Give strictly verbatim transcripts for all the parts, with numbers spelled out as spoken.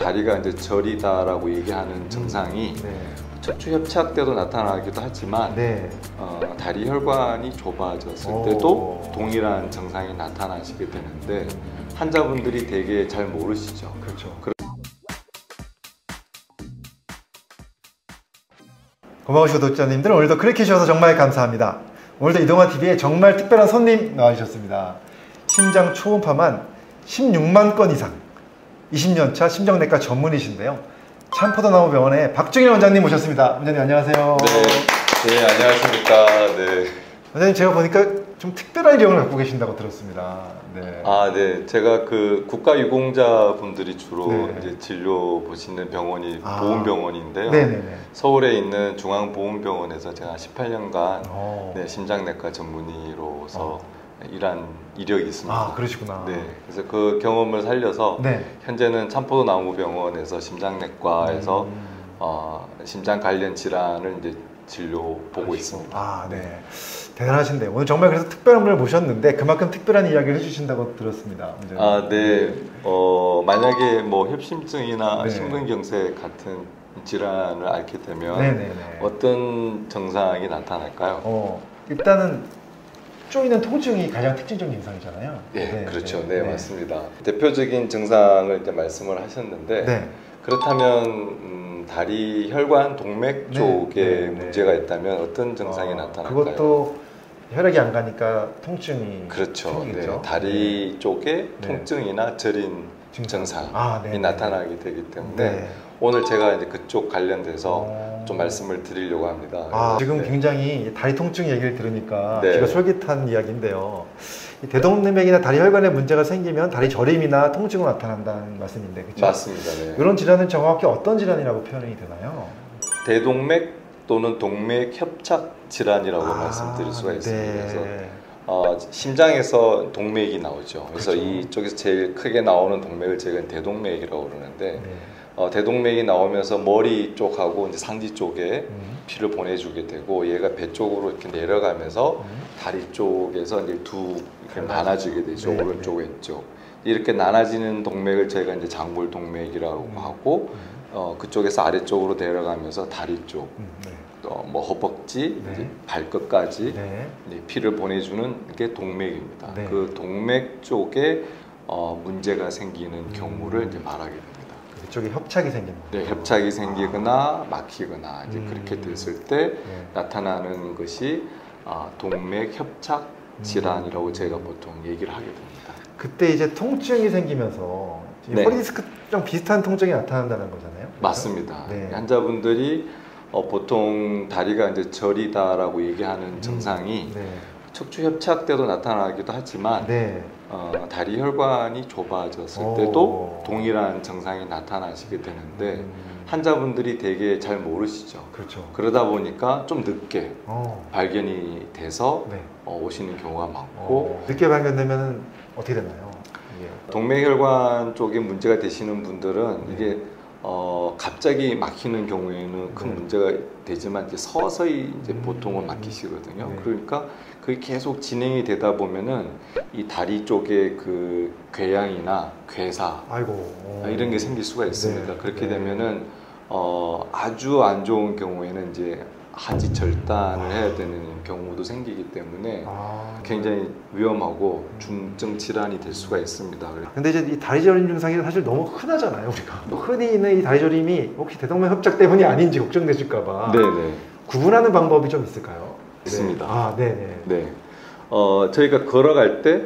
다리가 이제 저리다라고 얘기하는 증상이 네. 척추협착 때도 나타나기도 하지만 네. 어, 다리 혈관이 좁아졌을 오. 때도 동일한 증상이 나타나시게 되는데 환자분들이 되게 잘 모르시죠. 그렇죠. 고마우신 구독자님들, 오늘도 클릭해 주셔서 정말 감사합니다. 오늘도 이동환 티비에 정말 특별한 손님 나와주셨습니다. 심장 초음파만 십육만 건 이상, 이십 년 차 심정내과 전문의신데요. 참포도나무병원의 박중일 원장님 모셨습니다. 원장님 안녕하세요. 네, 네 안녕하십니까. 네. 원장님 제가 보니까 좀 특별한 이력을 갖고 계신다고 들었습니다. 네. 아, 네. 제가 그 국가유공자분들이 주로 네. 이제 진료 보시는 병원이 아. 보훈병원인데요. 네네네. 서울에 있는 중앙보훈병원에서 제가 십팔 년간 네, 심장내과 전문의로서 오. 일한 이력이 있습니다. 아, 그러시구나. 네, 그래서 그 경험을 살려서 네. 현재는 참포도나무병원에서 심장내과에서 음. 어, 심장 관련 질환을 이제 진료 보고 있습니다. 아, 네, 대단하신데 오늘 정말 그래서 특별한 분을 모셨는데 그만큼 특별한 이야기를 해주신다고 들었습니다. 아, 네. 어, 만약에 뭐 협심증이나 네. 심근경색 같은 질환을 앓게 되면 네네네. 어떤 증상이 나타날까요? 어, 일단은 쪼이는 통증이 가장 특징적인 증상이잖아요. 네, 네 그렇죠. 네, 네, 네, 맞습니다. 대표적인 증상을 이제 말씀을 하셨는데 네. 그렇다면 음, 다리 혈관 동맥 네. 쪽에 네, 네, 문제가 있다면 어떤 증상이 어, 나타날까요? 그것도 혈액이 안 가니까 통증이 그렇죠. 생기겠죠? 네, 다리 네. 쪽에 통증이나 저린 네. 증상이 아, 네, 나타나게 되기 때문에 네. 오늘 제가 이제 그쪽 관련돼서 아... 좀 말씀을 드리려고 합니다. 아, 지금 네. 굉장히 다리 통증 얘기를 들으니까 네. 제가 솔깃한 이야기인데요. 이 대동맥이나 다리 혈관에 문제가 생기면 다리 저림이나 통증으로 나타난다는 말씀인데, 그렇죠? 맞습니다. 네. 이런 질환은 정확히 어떤 질환이라고 표현이 되나요? 대동맥 또는 동맥협착 질환이라고 아, 말씀드릴 수가 있습니다. 네. 그래서 어, 심장에서 동맥이 나오죠. 그래서 그렇죠. 이쪽에서 제일 크게 나오는 동맥을 저희가 대동맥이라고 그러는데. 네. 어, 대동맥이 나오면서 머리 쪽하고 이제 상지 쪽에 음. 피를 보내주게 되고 얘가 배 쪽으로 이렇게 내려가면서 음. 다리 쪽에서 이제 두 이렇게 나눠지게 되죠. 네, 오른쪽 네. 왼쪽 이렇게 나눠지는 동맥을 저희가 이제 장골 동맥이라고 음. 하고 음. 어, 그쪽에서 아래쪽으로 내려가면서 다리 쪽, 음. 네. 어, 뭐 허벅지, 네. 이제 발끝까지 네. 이제 피를 보내주는 게 동맥입니다. 네. 그 동맥 쪽에 어, 문제가 생기는 음. 경우를 이제 말하게 됩니다. 쪽에 협착이 생기는 거예요. 네, 협착이 생기거나 막히거나 이제 음. 그렇게 됐을 때 네. 나타나는 것이 아, 동맥협착 질환이라고 음. 제가 보통 얘기를 하게 됩니다. 그때 이제 통증이 생기면서 네. 허리디스크랑 비슷한 통증이 나타난다는 거잖아요. 그렇죠? 맞습니다. 네. 환자분들이 어, 보통 다리가 이제 저리다라고 얘기하는 음. 증상이 네. 척추협착 때도 나타나기도 하지만 네. 어, 다리 혈관이 좁아졌을 오. 때도 동일한 증상이 나타나시게 되는데 음. 환자분들이 되게 잘 모르시죠. 그렇죠. 그러다 보니까 좀 늦게 오. 발견이 돼서 네. 어, 오시는 경우가 많고 오. 늦게 발견되면 어떻게 되나요? 예. 동맥혈관 쪽에 문제가 되시는 분들은 네. 이게 어, 갑자기 막히는 경우에는 큰 네. 문제가 되지만 이제 서서히 이제 음. 보통은 막히시거든요. 네. 그러니까 그게 계속 진행이 되다 보면은 이 다리 쪽에 그 궤양이나 괴사 아이고. 이런 게 생길 수가 있습니다. 네. 그렇게 네. 되면은 어, 아주 안 좋은 경우에는 이제 하지 절단을 아. 해야 되는 경우도 생기기 때문에 아. 굉장히 위험하고 중증 질환이 될 수가 있습니다. 근데 이제 이 다리 저림 증상이 사실 너무 흔하잖아요. 우리가 흔히 있는 이 다리 저림이 혹시 대동맥 협착 때문이 아닌지 걱정되실까봐 네네. 구분하는 방법이 좀 있을까요? 있습니다. 네. 아, 네네. 네. 어, 저희가 걸어갈 때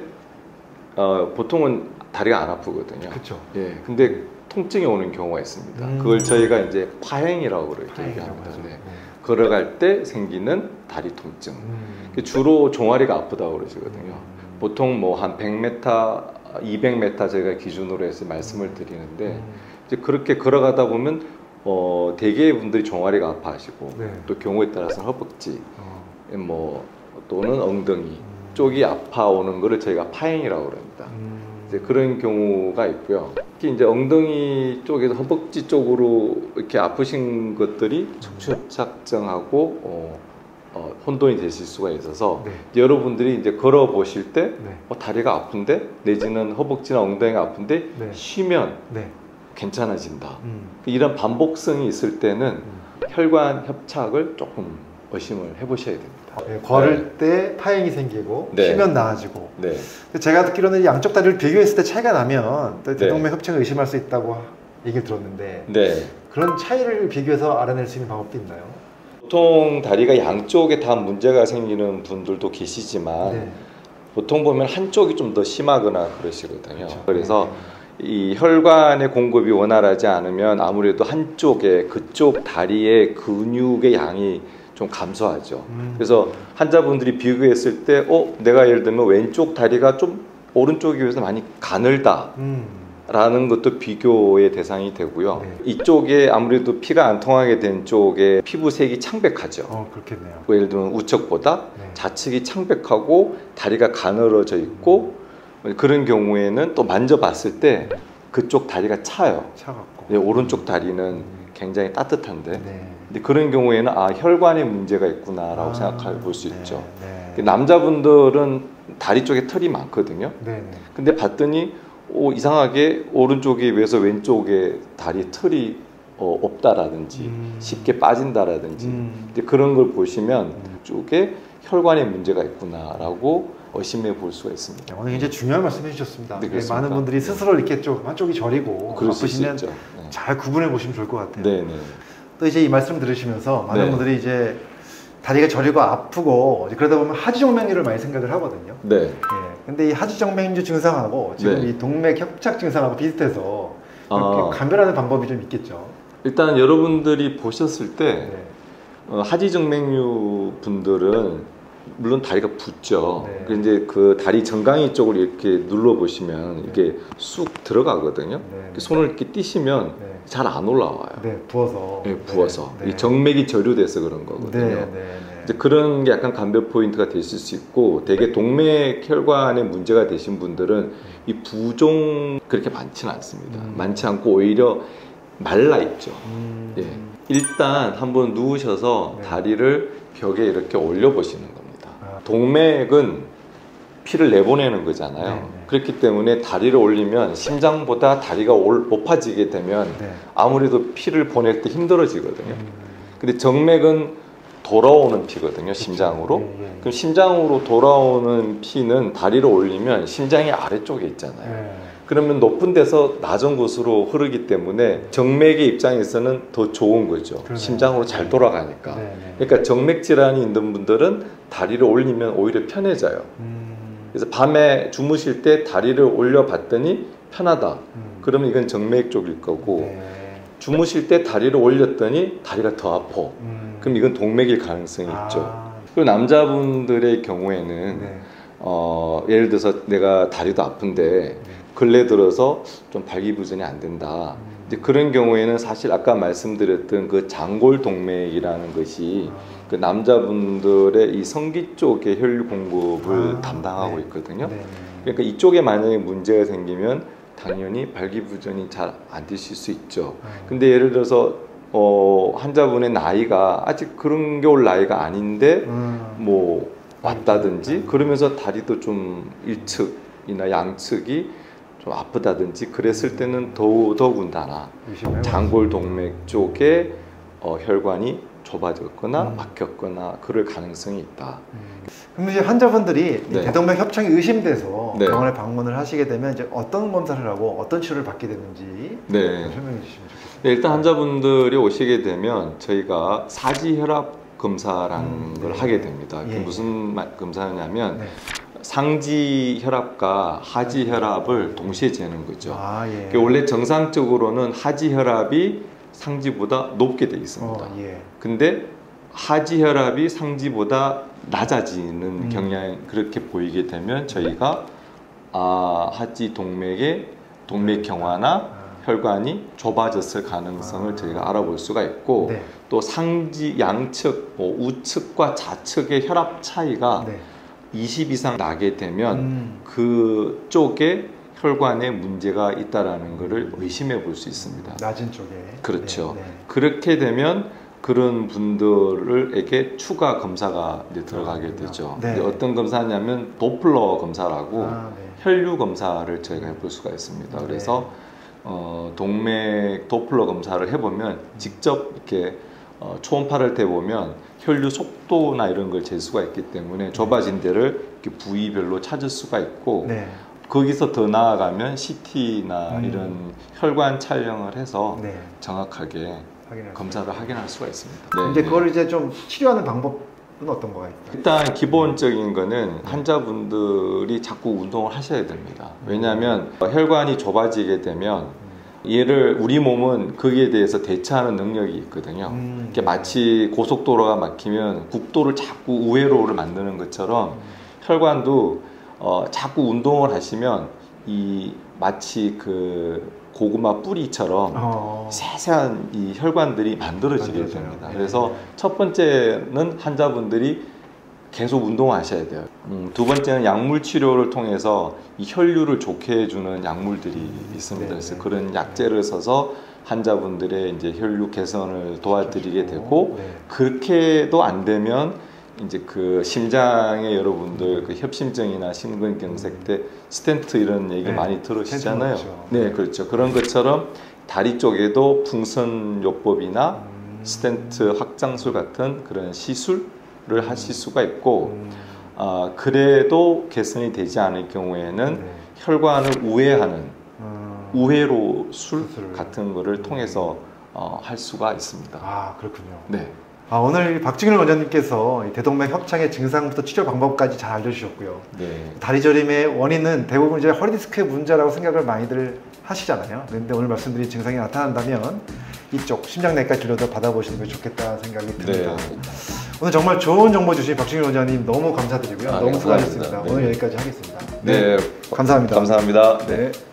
어, 보통은 다리가 안 아프거든요. 그렇죠. 예. 근데 통증이 오는 경우가 있습니다. 음. 그걸 저희가 이제 파행이라고 그렇게 얘기합니다. 네. 걸어갈 때 생기는 다리 통증. 음. 주로 종아리가 아프다고 그러시거든요. 음. 보통 뭐 한 백 미터, 이백 미터 제가 기준으로 해서 말씀을 드리는데 음. 이제 그렇게 걸어가다 보면 어, 대개의 분들이 종아리가 아파하시고 네. 또 경우에 따라서 허벅지, 어. 뭐 또는 엉덩이 음. 쪽이 아파오는 것을 저희가 파행이라고 그럽니다. 음. 이제 그런 경우가 있고요. 특히 이제 엉덩이 쪽에서 허벅지 쪽으로 이렇게 아프신 것들이 척추협착증하고 어, 어, 혼돈이 되실 수가 있어서 네. 이제 여러분들이 이제 걸어 보실 때 네. 어, 다리가 아픈데 내지는 허벅지나 엉덩이가 아픈데 네. 쉬면 네. 괜찮아진다. 음. 이런 반복성이 있을 때는 음. 혈관 협착을 조금 의심을 해보셔야 됩니다. 네, 걸을 네. 때 파행이 생기고 네. 쉬면 나아지고 네. 제가 듣기로는 양쪽 다리를 비교했을 때 차이가 나면 또 대동맥 네. 협착을 의심할 수 있다고 얘기를 들었는데 네. 그런 차이를 비교해서 알아낼 수 있는 방법도 있나요? 보통 다리가 양쪽에 다 문제가 생기는 분들도 계시지만 네. 보통 보면 한쪽이 좀 더 심하거나 그러시거든요. 그렇죠. 그래서 네. 이 혈관의 공급이 원활하지 않으면 아무래도 한쪽에 그쪽 다리의 근육의 양이 좀 감소하죠. 음. 그래서 환자분들이 비교했을 때 어? 내가 예를 들면 왼쪽 다리가 좀 오른쪽에 비해서 많이 가늘다 음. 라는 것도 비교의 대상이 되고요. 네. 이쪽에 아무래도 피가 안 통하게 된 쪽에 피부색이 창백하죠. 어, 그렇겠네요. 예를 들면 우측보다 네. 좌측이 창백하고 다리가 가늘어져 있고 음. 그런 경우에는 또 만져봤을 때 그쪽 다리가 차요. 차갑고 네, 오른쪽 다리는 음. 굉장히 따뜻한데 네. 근데 그런 경우에는 아 혈관에 문제가 있구나라고 아, 생각해 볼 수 네, 있죠. 네. 남자분들은 다리 쪽에 털이 많거든요. 네, 네. 근데 봤더니 오, 이상하게 오른쪽에 비해서 왼쪽에 다리 털이 어, 없다라든지 음. 쉽게 빠진다라든지 음. 근데 그런 걸 보시면 음. 쪽에 혈관에 문제가 있구나라고 의심해 볼 수가 있습니다. 오늘 굉장히 중요한 말씀해 주셨습니다. 네, 네, 많은 분들이 스스로 이렇게 좀 한쪽이 저리고 바쁘시면 네. 잘 구분해 보시면 좋을 것 같아요. 네, 네. 또 이제 이 말씀 들으시면서 많은 네. 분들이 이제 다리가 저리고 아프고 그러다 보면 하지정맥류를 많이 생각을 하거든요. 네. 예. 근데 이 하지정맥류 증상하고 지금 네. 이 동맥협착 증상하고 비슷해서 아. 감별하는 방법이 좀 있겠죠. 일단 여러분들이 보셨을 때 네. 어, 하지정맥류 분들은 물론 다리가 붓죠. 네. 이제 그 다리 정강이 쪽을 이렇게 눌러 보시면 네. 이렇게 쑥 들어가거든요. 네. 이렇게 손을 이렇게 띄시면 네. 잘 안 올라와요. 네, 부어서. 네, 부어서. 네, 네. 이 정맥이 저류돼서 그런 거거든요. 네, 네, 네. 이제 그런 게 약간 감별 포인트가 될 수 있고, 되게 동맥 혈관에 문제가 되신 분들은 이 부종 그렇게 많지는 않습니다. 음. 많지 않고 오히려 말라 있죠. 음. 예. 일단 한번 누우셔서 네. 다리를 벽에 이렇게 올려 보시는 겁니다. 아. 동맥은 피를 내보내는 거잖아요. 네네. 그렇기 때문에 다리를 올리면 심장보다 다리가 올, 높아지게 되면 네. 아무래도 피를 보낼 때 힘들어지거든요. 음. 근데 정맥은 돌아오는 피거든요. 그치. 심장으로. 네, 네. 그럼 심장으로 돌아오는 피는 다리를 올리면 심장이 아래쪽에 있잖아요. 네. 그러면 높은 데서 낮은 곳으로 흐르기 때문에 정맥의 입장에서는 더 좋은 거죠. 그러네. 심장으로 잘 돌아가니까. 네, 네. 그러니까 정맥 질환이 있는 분들은 다리를 올리면 오히려 편해져요. 음. 그래서 밤에 주무실 때 다리를 올려 봤더니 편하다. 음. 그러면 이건 정맥 쪽일 거고 네. 주무실 때 다리를 올렸더니 다리가 더 아파. 음. 그럼 이건 동맥일 가능성이 아. 있죠. 그리고 남자분들의 경우에는 네. 어, 예를 들어서 내가 다리도 아픈데 네. 근래 들어서 좀 발기부전이 안 된다. 음. 이제 그런 경우에는 사실 아까 말씀드렸던 그 장골 동맥이라는 것이 아. 그 남자분들의 이 성기 쪽의 혈류 공급을 아, 담당하고 네. 있거든요. 네. 그러니까 이쪽에 만약에 문제가 생기면 당연히 발기부전이 잘 안 되실 수 있죠. 아, 근데 예를 들어서 어, 환자분의 나이가 아직 그런 겨울 나이가 아닌데 음, 뭐 왔다든지 그러면서 다리도 좀 일측이나 양측이 좀 아프다든지 그랬을 때는 더우, 더군다나 장골 동맥 쪽에 어, 혈관이 좁아졌거나 음. 막혔거나 그럴 가능성이 있다. 음. 그럼 이제 환자분들이 네. 대동맥 협착이 의심돼서 네. 병원에 방문을 하시게 되면 이제 어떤 검사를 하고 어떤 치료를 받게 되는지 네. 설명해 주시면 좋겠습니다. 네, 일단 환자분들이 오시게 되면 저희가 사지혈압 검사라는 음, 네. 걸 하게 됩니다. 예. 그게 무슨 검사냐면 네. 상지 혈압과 하지 혈압을 동시에 재는 거죠. 아, 예. 원래 정상적으로는 하지 혈압이 상지보다 높게 되어 있습니다. 어, 예. 근데 하지혈압이 상지보다 낮아지는 음. 경향 그렇게 보이게 되면 저희가 아, 하지 동맥의 동맥 경화나 아. 혈관이 좁아졌을 가능성을 아. 저희가 알아볼 수가 있고 네. 또 상지 양측 뭐 우측과 좌측의 혈압 차이가 네. 이십 이상 나게 되면 음. 그쪽에 혈관에 문제가 있다라는 것을 의심해 볼 수 있습니다. 낮은 쪽에. 그렇죠. 네, 네. 그렇게 되면 그런 분들에게 추가 검사가 이제 들어가게 아, 되죠. 네. 어떤 검사냐면 도플러 검사라고 아, 네. 혈류 검사를 저희가 해볼 수가 있습니다. 네. 그래서 어, 동맥 도플러 검사를 해보면 직접 이렇게 어, 초음파를 대보면 혈류 속도나 이런 걸 잴 수가 있기 때문에 좁아진 데를 이렇게 부위별로 찾을 수가 있고, 네. 거기서 더 나아가면 씨티나 음. 이런 혈관 촬영을 해서 네. 정확하게 확인할 검사를 있어요. 확인할 수가 있습니다. 네. 근데 그걸 이제 좀 치료하는 방법 어떤 거가 있다? 일단 기본적인 거는 환자분들이 자꾸 운동을 하셔야 됩니다. 왜냐하면 혈관이 좁아지게 되면 얘를 우리 몸은 거기에 대해서 대처하는 능력이 있거든요. 음, 네. 마치 고속도로가 막히면 국도를 자꾸 우회로를 만드는 것처럼 음. 혈관도 어, 자꾸 운동을 하시면 이 마치 그 고구마 뿌리처럼 어... 세세한 이 혈관들이 만들어지게 만들어져요. 됩니다. 네. 그래서 첫 번째는 환자분들이 계속 운동하셔야 돼요. 음, 두 번째는 약물 치료를 통해서 이 혈류를 좋게 해주는 약물들이 있습니다. 네. 그래서 그런 약제를 써서 환자분들의 이제 혈류 개선을 도와드리게 되고, 네. 그렇게도 안 되면 이제 그 심장의 여러분들 그 협심증이나 심근경색 때 스탠트 이런 얘기 네, 많이 들으시잖아요. 네, 그렇죠. 그런 것처럼 다리 쪽에도 풍선요법이나 음. 스탠트 확장술 같은 그런 시술을 하실 수가 있고, 음. 아, 그래도 개선이 되지 않을 경우에는 네. 혈관을 우회하는 음. 우회로술 수술. 같은 거를 통해서 어, 할 수가 있습니다. 아, 그렇군요. 네. 아, 오늘 박중일 원장님께서 대동맥 협착의 증상부터 치료 방법까지 잘 알려주셨고요. 네. 다리저림의 원인은 대부분 이제 허리디스크의 문제라고 생각을 많이들 하시잖아요. 그런데 오늘 말씀드린 증상이 나타난다면 이쪽 심장내과 진료도 받아보시는 게 좋겠다 생각이 듭니다. 네. 오늘 정말 좋은 정보 주신 박중일 원장님 너무 감사드리고요. 아, 너무 감사합니다. 수고하셨습니다. 네. 오늘 여기까지 하겠습니다. 네, 네. 감사합니다. 감사합니다. 네.